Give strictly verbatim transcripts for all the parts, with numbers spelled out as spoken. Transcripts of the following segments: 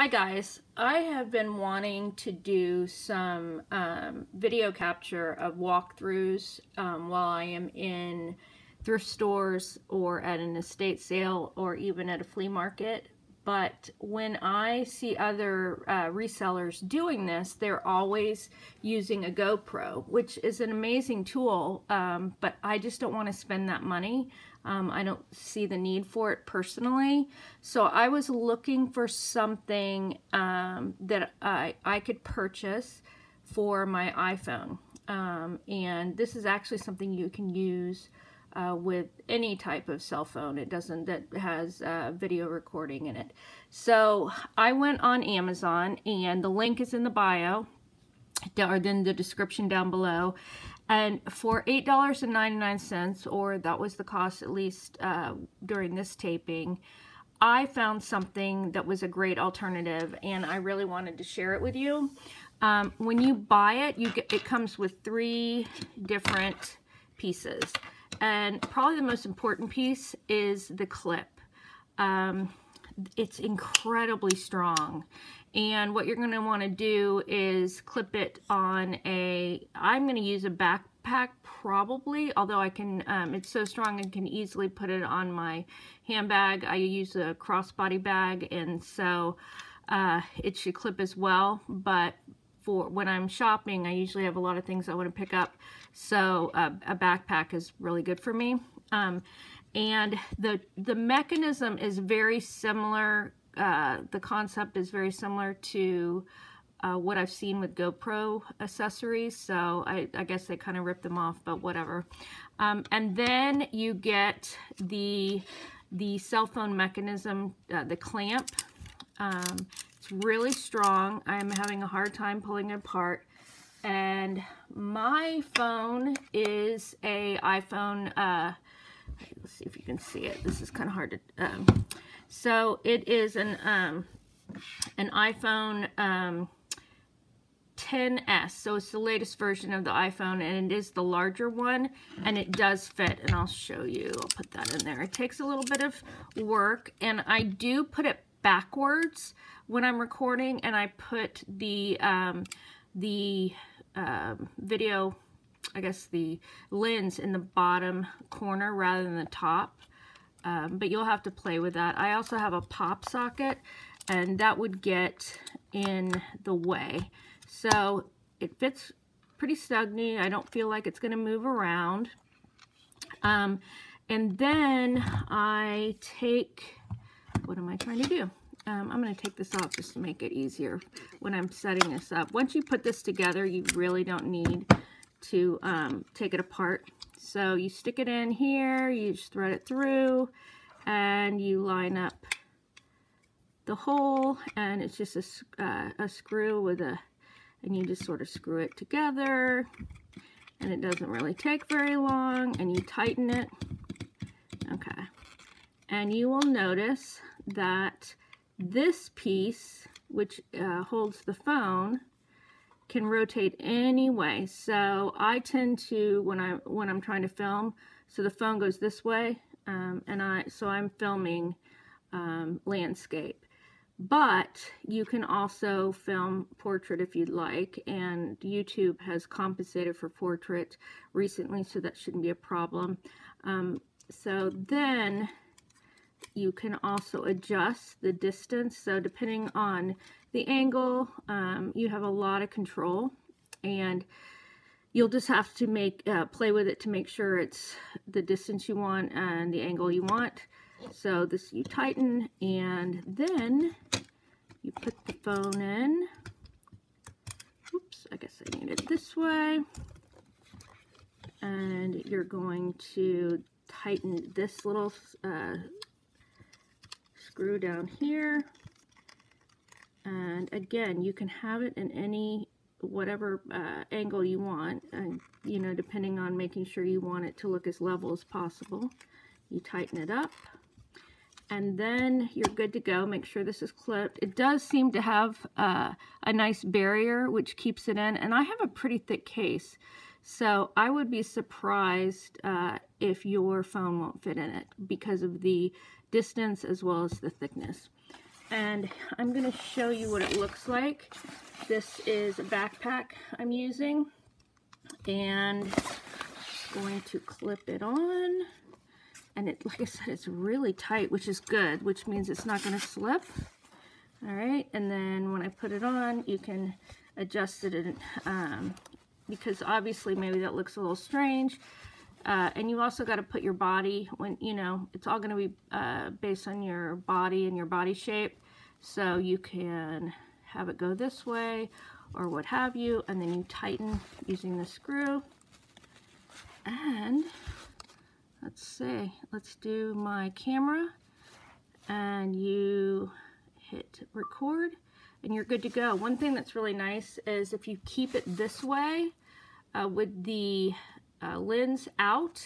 Hi guys, I have been wanting to do some um, video capture of walkthroughs um, while I am in thrift stores or at an estate sale or even at a flea market. But when I see other uh, resellers doing this, they're always using a GoPro, which is an amazing tool, um, but I just don't want to spend that money. Um, I don't see the need for it personally, so I was looking for something um, that I, I could purchase for my iPhone, um, and this is actually something you can use uh, with any type of cell phone. It doesn't that has uh, video recording in it. So I went on Amazon, and the link is in the bio or then the description down below. And for eight dollars and ninety-nine cents, or that was the cost at least uh, during this taping, I found something that was a great alternative, and I really wanted to share it with you. Um, when you buy it, you get, it comes with three different pieces. And probably the most important piece is the clip. Um, it's incredibly strong. And what you're going to want to do is clip it on a, I'm going to use a backpack probably, although I can, um, it's so strong and can easily put it on my handbag. I use a crossbody bag, and so uh, it should clip as well. But for when I'm shopping, I usually have a lot of things I want to pick up. So uh, a backpack is really good for me. Um, and the, the mechanism is very similar. Uh, the concept is very similar to uh, what I've seen with GoPro accessories, so I, I guess they kind of ripped them off, but whatever. Um, and then you get the the cell phone mechanism, uh, the clamp. Um, it's really strong. I'm having a hard time pulling it apart. And my phone is a iPhone. Uh, let's see if you can see it. This is kind of hard to. Um, So it is an um, an iPhone um, ten S, so it's the latest version of the iPhone, and it is the larger one, and it does fit, and I'll show you. I'll put that in there. It takes a little bit of work, and I do put it backwards when I'm recording, and I put the, um, the um, video, I guess the lens in the bottom corner rather than the top. Um, but you'll have to play with that. I also have a pop socket, and that would get in the way. So it fits pretty snugly. I don't feel like it's going to move around. Um, and then I take, what am I trying to do? Um, I'm going to take this off just to make it easier when I'm setting this up. Once you put this together, you really don't need to um, take it apart. So you stick it in here, you just thread it through, and you line up the hole, and it's just a, uh, a screw with a, and you just sort of screw it together, and it doesn't really take very long, and you tighten it. Okay. And you will notice that this piece, which uh, holds the phone, can rotate any way. So I tend to, when I when I'm trying to film, so the phone goes this way, um, and I so I'm filming um, landscape. But you can also film portrait if you'd like, and YouTube has compensated for portrait recently, so that shouldn't be a problem. Um, so then you can also adjust the distance. So depending on the angle, um, you have a lot of control, and you'll just have to make uh, play with it to make sure it's the distance you want and the angle you want. So this you tighten, and then you put the phone in. Oops, I guess I need it this way. And you're going to tighten this little uh, screw down here. And again, you can have it in any, whatever uh, angle you want, and, you know, depending on making sure you want it to look as level as possible. You tighten it up, and then you're good to go. Make sure this is clipped. It does seem to have uh, a nice barrier, which keeps it in, and I have a pretty thick case, so I would be surprised uh, if your phone won't fit in it because of the distance as well as the thickness. and I'm going to show you what it looks like. This is a backpack I'm using, and I'm going to clip it on, and it, like I said, it's really tight, which is good, which means it's not going to slip. All right, and then when I put it on, you can adjust it in, um, because obviously maybe that looks a little strange. Uh, and you also got to put your body, when, you know, it's all going to be uh, based on your body and your body shape. So you can have it go this way or what have you, and then you tighten using the screw. And let's see, let's do my camera, and you hit record, and you're good to go. One thing that's really nice is if you keep it this way uh, with the Uh, lens out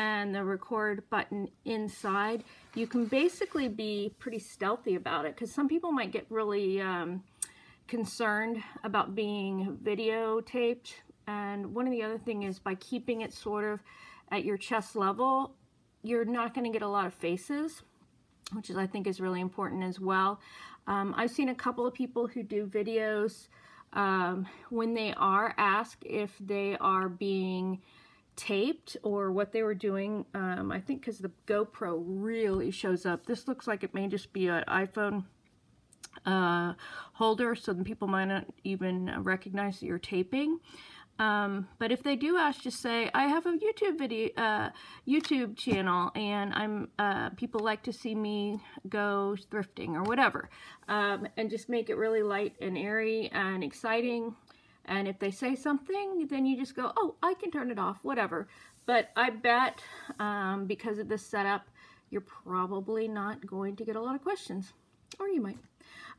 and the record button inside, you can basically be pretty stealthy about it, because some people might get really um, concerned about being videotaped. And one of the other thing is, by keeping it sort of at your chest level, you're not going to get a lot of faces, which is, I think, is really important as well. Um, I've seen a couple of people who do videos Um, when they are asked if they are being taped or what they were doing. um, I think because the GoPro really shows up. This looks like it may just be an iPhone uh, holder, so then people might not even recognize that you're taping. Um, but if they do ask, just say, I have a YouTube video, uh, YouTube channel, and I'm, uh, people like to see me go thrifting or whatever. Um, and just make it really light and airy and exciting. And if they say something, then you just go, oh, I can turn it off, whatever. But I bet, um, because of this setup, you're probably not going to get a lot of questions. Or you might.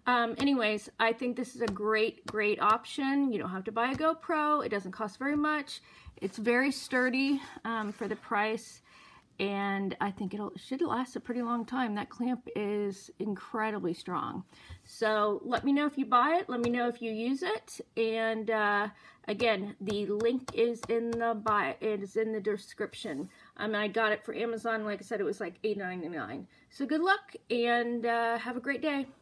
Um, anyways, I think this is a great, great option. You don't have to buy a GoPro. It doesn't cost very much. It's very sturdy um, for the price, and I think it'll, it should last a pretty long time. That clamp is incredibly strong. So let me know if you buy it. Let me know if you use it. And uh, again, the link is in the bio. It is in the description. I mean, I got it for Amazon. Like I said, it was like eight ninety-nine. So good luck, and uh, have a great day.